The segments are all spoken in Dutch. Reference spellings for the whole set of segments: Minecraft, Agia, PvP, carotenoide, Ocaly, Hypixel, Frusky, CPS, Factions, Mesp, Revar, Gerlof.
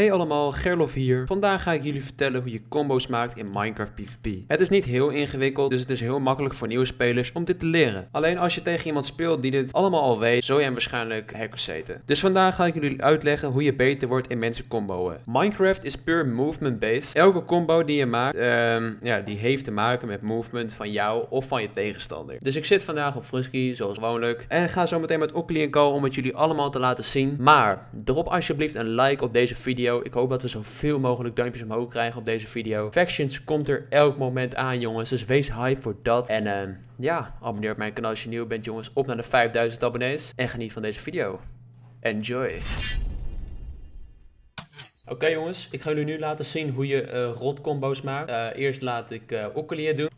Hey allemaal, Gerlof hier. Vandaag ga ik jullie vertellen hoe je combo's maakt in Minecraft PvP. Het is niet heel ingewikkeld, dus het is heel makkelijk voor nieuwe spelers om dit te leren. Alleen als je tegen iemand speelt die dit allemaal al weet, zul je hem waarschijnlijk hackers zeten. Dus vandaag ga ik jullie uitleggen hoe je beter wordt in mensen comboën. Minecraft is puur movement based. Elke combo die je maakt, die heeft te maken met movement van jou of van je tegenstander. Dus ik zit vandaag op Frusky, zoals gewoonlijk. En ga zo meteen met Ocaly en Co om het jullie allemaal te laten zien. Maar, drop alsjeblieft een like op deze video. Ik hoop dat we zoveel mogelijk duimpjes omhoog krijgen op deze video. Factions komt er elk moment aan, jongens. Dus wees hype voor dat. En abonneer op mijn kanaal als je nieuw bent, jongens. Op naar de 5000 abonnees. En geniet van deze video. Enjoy. Oké, jongens. Ik ga jullie nu laten zien hoe je rotcombo's maakt. Eerst laat ik Ocaly doen.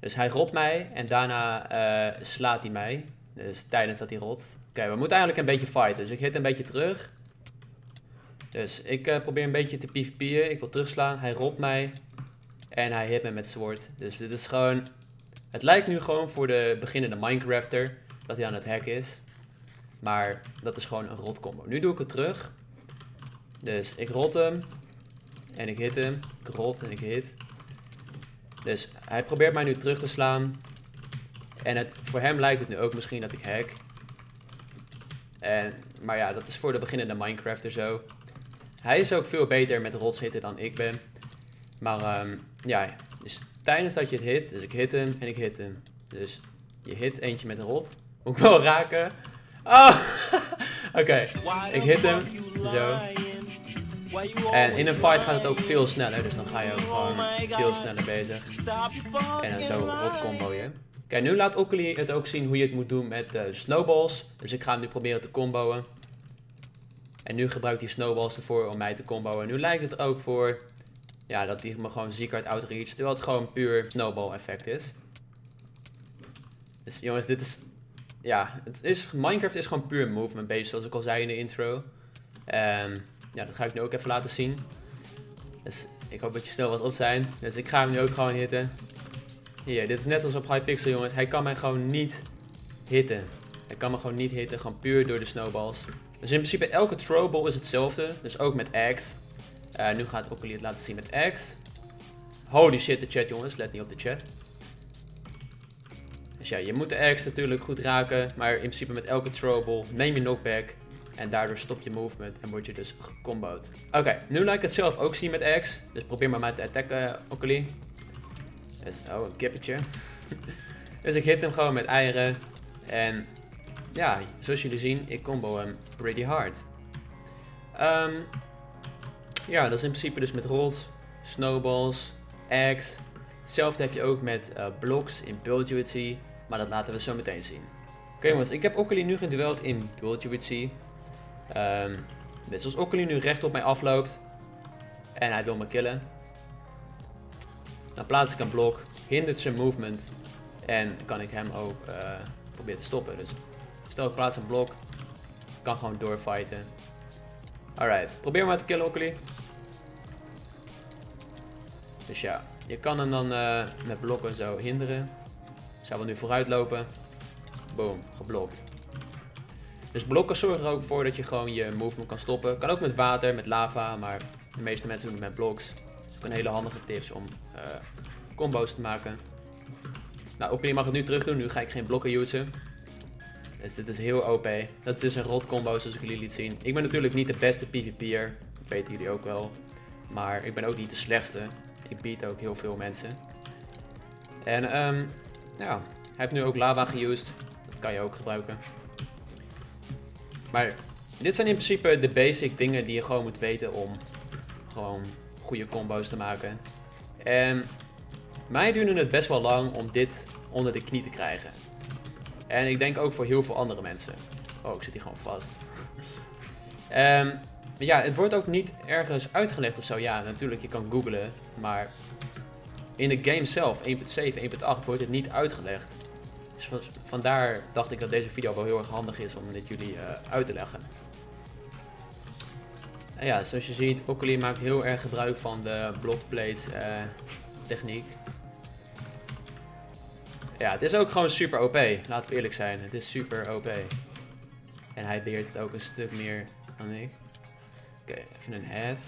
Dus hij rot mij. En daarna slaat hij mij. Dus tijdens dat hij rot. Oké, we moeten eigenlijk een beetje fighten. Dus ik hit een beetje terug. Dus ik probeer een beetje te pvp'en. Ik wil terugslaan. Hij rolt mij. En hij hit me met zwaard. Dus dit is gewoon... Het lijkt nu gewoon voor de beginnende Minecrafter dat hij aan het hacken is. Maar dat is gewoon een rotcombo. Nu doe ik het terug. Dus ik rot hem. En ik hit hem. Ik rot en ik hit. Dus hij probeert mij nu terug te slaan. En voor hem lijkt het nu ook misschien dat ik hack. Maar ja, dat is voor de beginnende Minecrafter zo. Hij is ook veel beter met rots hitten dan ik ben. Maar dus tijdens dat je het hit, dus ik hit hem en ik hit hem. Dus je hit eentje met een rot. Moet ik wel raken. Oh! Oké, ik hit hem. Zo. En in een fight gaat het ook veel sneller. Dus dan ga je ook gewoon veel sneller bezig. En dan zo rot combo je. Oké, nu laat Ocaly het ook zien hoe je het moet doen met snowballs. Dus ik ga hem nu proberen te comboen. En nu gebruikt hij snowballs ervoor om mij te comboen. Nu lijkt het ook voor dat hij me gewoon ziek hard outreach. Terwijl het gewoon puur snowball effect is. Dus jongens, dit is... Ja, Minecraft is gewoon puur movement based, zoals ik al zei in de intro. Dat ga ik nu ook even laten zien. Dus ik hoop dat je snel wat op zijn. Dus ik ga hem nu ook gewoon hitten. Hier, dit is net als op Hypixel, jongens. Hij kan mij gewoon niet hitten. Hij kan me gewoon niet hitten, gewoon puur door de snowballs. Dus in principe elke throwball is hetzelfde. Dus ook met axe. Nu gaat Ocaly het laten zien met axe. Holy shit, de chat, jongens. Let niet op de chat. Dus ja, je moet de axe natuurlijk goed raken. Maar in principe met elke throwball neem je knockback. En daardoor stop je movement en word je dus gecombo'd. Oké, nu laat ik het zelf ook zien met axe. Dus probeer maar te attacken, Ocaly. Dus, een kippetje. Dus ik hit hem gewoon met eieren. En... Ja, zoals jullie zien, ik combo hem pretty hard. Dat is in principe dus met rots, snowballs, axe. Hetzelfde heb je ook met blocks in Duality, maar dat laten we zo meteen zien. Oké, jongens, ik heb Ocaly nu gedueld in Duality. Dus als Ocaly nu recht op mij afloopt en hij wil me killen, dan plaats ik een blok, hindert zijn movement en kan ik hem ook proberen te stoppen. Dus stel ik plaats een blok, kan gewoon doorfighten. Alright, probeer maar te killen, Ocaly. Dus ja, je kan hem dan met blokken zo hinderen. Dus hij wil nu vooruit lopen. Boom, geblokt. Dus blokken zorgen er ook voor dat je gewoon je movement kan stoppen. Kan ook met water, met lava, maar de meeste mensen doen het met bloks. Dat is ook een hele handige tips om combo's te maken. Nou, Ocaly mag het nu terug doen, nu ga ik geen blokken usen. Dus dit is heel OP. Dat is dus een rot combo zoals ik jullie liet zien. Ik ben natuurlijk niet de beste PvP'er. Dat weten jullie ook wel. Maar ik ben ook niet de slechtste. Ik beat ook heel veel mensen. En hij heeft nu ook lava geused. Dat kan je ook gebruiken. Maar dit zijn in principe de basic dingen die je gewoon moet weten om gewoon goede combo's te maken. En mij duurde het best wel lang om dit onder de knie te krijgen. En ik denk ook voor heel veel andere mensen. Oh, ik zit hier gewoon vast. Het wordt ook niet ergens uitgelegd of zo. Ja, natuurlijk, je kan googlen. Maar in de game zelf, 1.7, 1.8, wordt het niet uitgelegd. Dus vandaar dacht ik dat deze video wel heel erg handig is om dit jullie uit te leggen. En ja, zoals je ziet, Ocaly maakt heel erg gebruik van de blockplates techniek. Ja, het is ook gewoon super OP. Laten we eerlijk zijn. Het is super OP. En hij beheert het ook een stuk meer dan ik. Oké, even een head.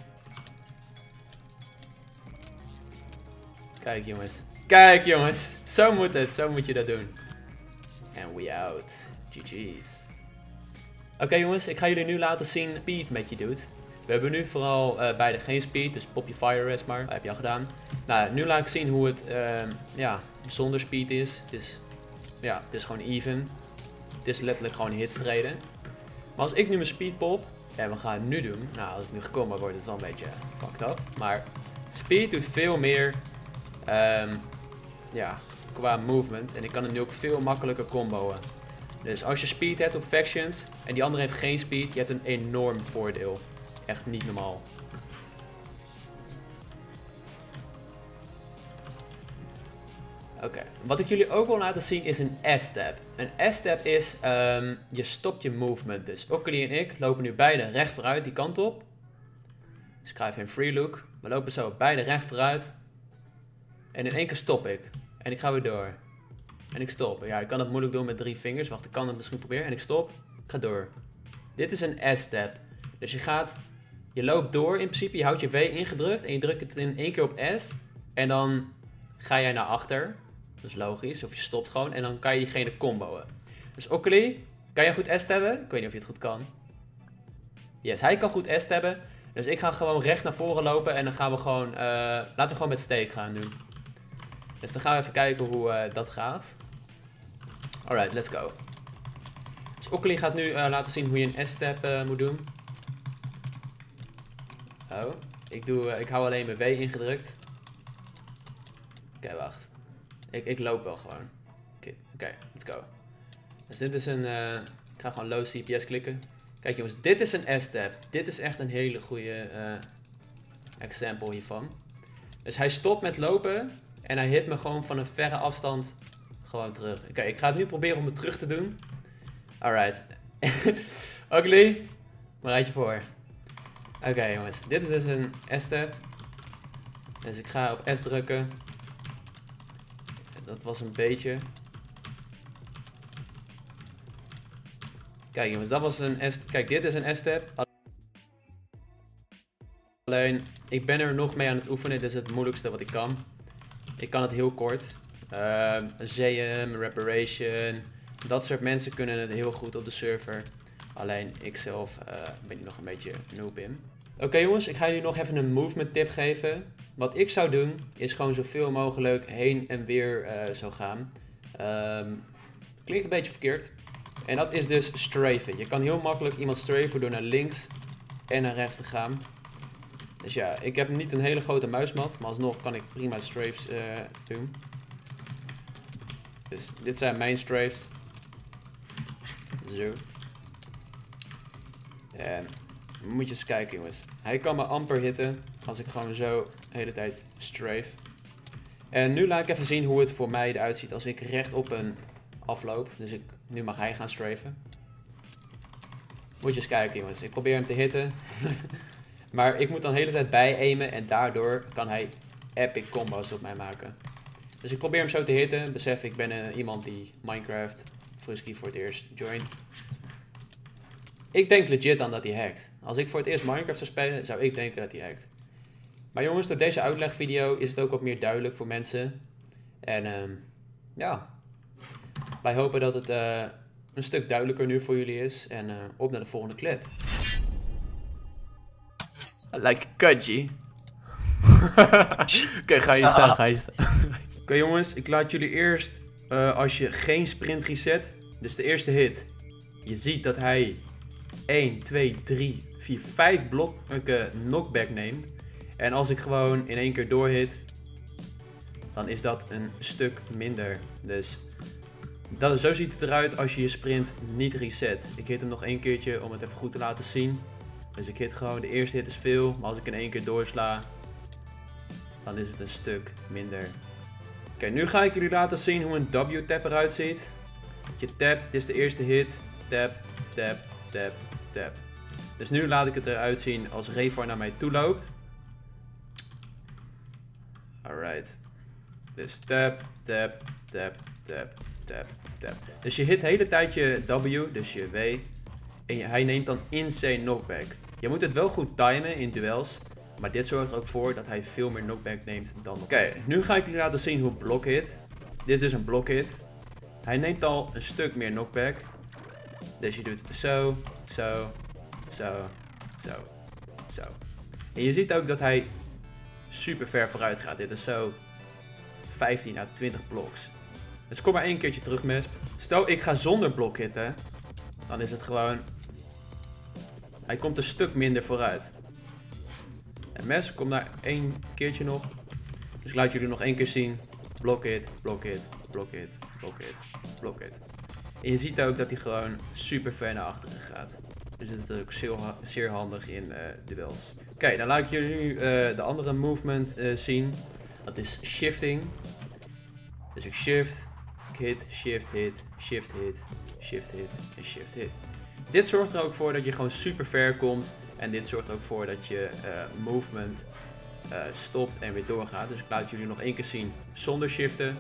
Kijk jongens. Kijk jongens. Zo moet het. Zo moet je dat doen. And we out. GG's. Oké, jongens, ik ga jullie nu laten zien speed met je doet. We hebben nu vooral beide geen speed, dus pop je fire rest maar. Dat heb je al gedaan. Nou, nu laat ik zien hoe het ja, zonder speed is. Dus ja, het is gewoon even. Het is letterlijk gewoon hits treden. Maar als ik nu mijn speed pop, en we gaan het nu doen. Nou, als het nu gekomen wordt, is het wel een beetje fucked up. Maar speed doet veel meer ja, qua movement. En ik kan het nu ook veel makkelijker comboen. Dus als je speed hebt op Factions en die andere heeft geen speed, je hebt een enorm voordeel. Echt niet normaal. Oké, wat ik jullie ook wil laten zien is een S-tab. Een S-tab is, je stopt je movement. Dus Ocaly en ik lopen nu beide recht vooruit die kant op. Dus ik ga even een free look. We lopen zo beide recht vooruit. En in één keer stop ik. En ik ga weer door. En ik stop. Ja, ik kan het moeilijk doen met 3 vingers. Wacht, ik kan het misschien proberen. En ik stop. Ik ga door. Dit is een S-tab. Dus je gaat... Je loopt door in principe. Je houdt je W ingedrukt. En je drukt het in één keer op S. En dan ga jij naar achter. Dat is logisch. Of je stopt gewoon. En dan kan je diegene comboen. Dus Ocaly, kan jij goed S-tabben? Ik weet niet of je het goed kan. Yes, hij kan goed S-tabben. Dus ik ga gewoon recht naar voren lopen. En dan gaan we gewoon... laten we gewoon met steek gaan nu. Dus dan gaan we even kijken hoe dat gaat. Alright, let's go. Dus Ocaly gaat nu laten zien hoe je een S-tab moet doen. Oh, ik hou alleen mijn W ingedrukt. Oké, wacht. Ik loop wel gewoon. Oké, let's go. Dus dit is een... ik ga gewoon low CPS klikken. Kijk jongens, dit is een S-tab. Dit is echt een hele goede example hiervan. Dus hij stopt met lopen... En hij hit me gewoon van een verre afstand gewoon terug. Oké, ik ga het nu proberen om het terug te doen. Alright. Ocaly, bereid je voor. Oké, jongens. Dit is dus een S-tab. Dus ik ga op S drukken. Dat was een beetje. Kijk jongens, dat was een S-tab. Kijk, dit is een S-tab. Alleen, ik ben er nog mee aan het oefenen. Dit is het moeilijkste wat ik kan. Ik kan het heel kort. ZM, Reparation, dat soort mensen kunnen het heel goed op de server. Alleen ik zelf ben er nog een beetje noob in. Oké, jongens, ik ga jullie nog even een movement tip geven. Wat ik zou doen is gewoon zoveel mogelijk heen en weer zo gaan. Klinkt een beetje verkeerd. En dat is dus strafen. Je kan heel makkelijk iemand strafen door naar links en naar rechts te gaan. Dus ja, ik heb niet een hele grote muismat, maar alsnog kan ik prima strafes doen. Dus dit zijn mijn strafes. Zo. En moet je eens kijken jongens. Hij kan me amper hitten als ik gewoon zo de hele tijd strafe. En nu laat ik even zien hoe het voor mij eruit ziet als ik recht op een afloop. Dus nu mag hij gaan strafen. Moet je eens kijken jongens. Ik probeer hem te hitten. Maar ik moet dan de hele tijd bij-aimen en daardoor kan hij epic combo's op mij maken. Dus ik probeer hem zo te hitten. Besef, ik ben iemand die Minecraft Frusky voor het eerst joint. Ik denk legit aan dat hij hackt. Als ik voor het eerst Minecraft zou spelen, zou ik denken dat hij hackt. Maar jongens, door deze uitlegvideo is het ook wat meer duidelijk voor mensen. En ja, wij hopen dat het een stuk duidelijker nu voor jullie is. En op naar de volgende clip. Like Kaji. Oké, ga je staan, ga je staan. Oké, jongens, ik laat jullie eerst, als je geen sprint reset, dus de eerste hit. Je ziet dat hij 1, 2, 3, 4, 5 blokken knockback neemt. En als ik gewoon in één keer doorhit, dan is dat een stuk minder. Dus dat, zo ziet het eruit als je je sprint niet reset. Ik hit hem nog één keertje om het even goed te laten zien. Dus ik hit gewoon, de eerste hit is veel, maar als ik in één keer doorsla, dan is het een stuk minder. Oké, nu ga ik jullie laten zien hoe een W-tap eruit ziet. Dat je tapt, dit is de eerste hit, tap, tap, tap, tap. Dus nu laat ik het eruit zien als Revar naar mij toe loopt. Alright. Dus tap, tap, tap, tap, tap, tap. Dus je hit de hele tijd je W, dus je W. En hij neemt dan insane knockback. Je moet het wel goed timen in duels. Maar dit zorgt er ook voor dat hij veel meer knockback neemt dan... Oké, nu ga ik jullie laten zien hoe block hit. Dit is dus een block hit. Hij neemt al een stuk meer knockback. Dus je doet zo, zo, zo, zo, zo. En je ziet ook dat hij super ver vooruit gaat. Dit is zo 15 à 20 bloks. Dus kom maar één keertje terug, Mesp. Stel ik ga zonder blok hitten. Dan is het gewoon... Hij komt een stuk minder vooruit. En Mesp komt daar één keertje nog. Dus ik laat jullie nog één keer zien. Blok hit, blok hit, blok hit, blok hit, blok hit. En je ziet ook dat hij gewoon super ver naar achteren gaat. Dus het is ook zeer handig in duels. Oké, dan laat ik jullie nu de andere movement zien. Dat is shifting. Dus ik shift, ik hit, shift, hit, shift, hit, shift, hit en shift, hit. Dit zorgt er ook voor dat je gewoon super ver komt. En dit zorgt er ook voor dat je movement stopt en weer doorgaat. Dus ik laat jullie nog één keer zien zonder shiften.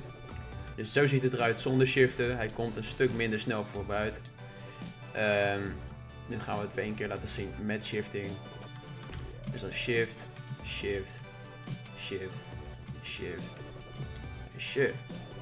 Dus zo ziet het eruit zonder shiften. Hij komt een stuk minder snel vooruit. Nu gaan we het weer één keer laten zien met shifting. Dus dan shift, shift, shift, shift, shift.